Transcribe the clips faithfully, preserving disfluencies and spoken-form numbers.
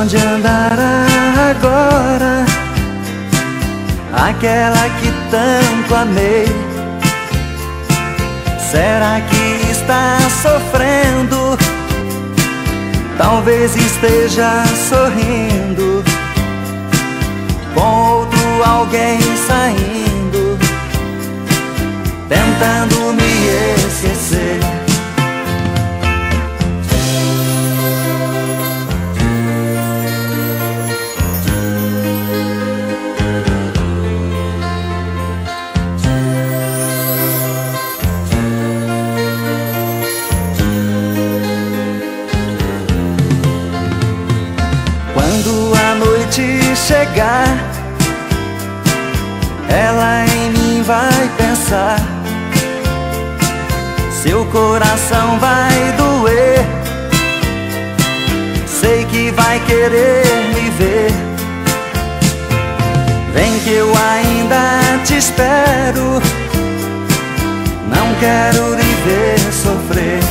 onde andará agora aquela que tanto amei? Será que está sofrendo? Talvez esteja sorrindo, com outro alguém saindo, tentando me esquecer. Chegar, ela em mim vai pensar, seu coração vai doer, sei que vai querer me ver. Vem que eu ainda te espero, não quero lhe ver sofrer.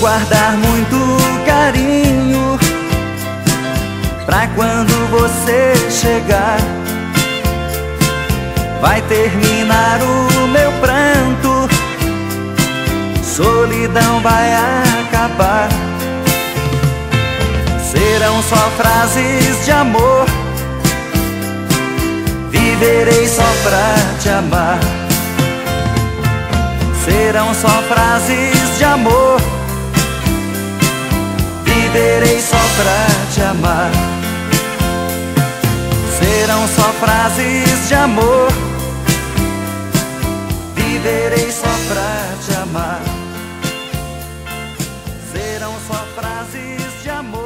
Guardar muito carinho pra quando você chegar. Vai terminar o meu pranto, solidão vai acabar. Serão só frases de amor, viverei só pra te amar. Serão só frases de amor, viverei só pra te amar. Serão só frases de amor, viverei só pra te amar. Serão só frases de amor.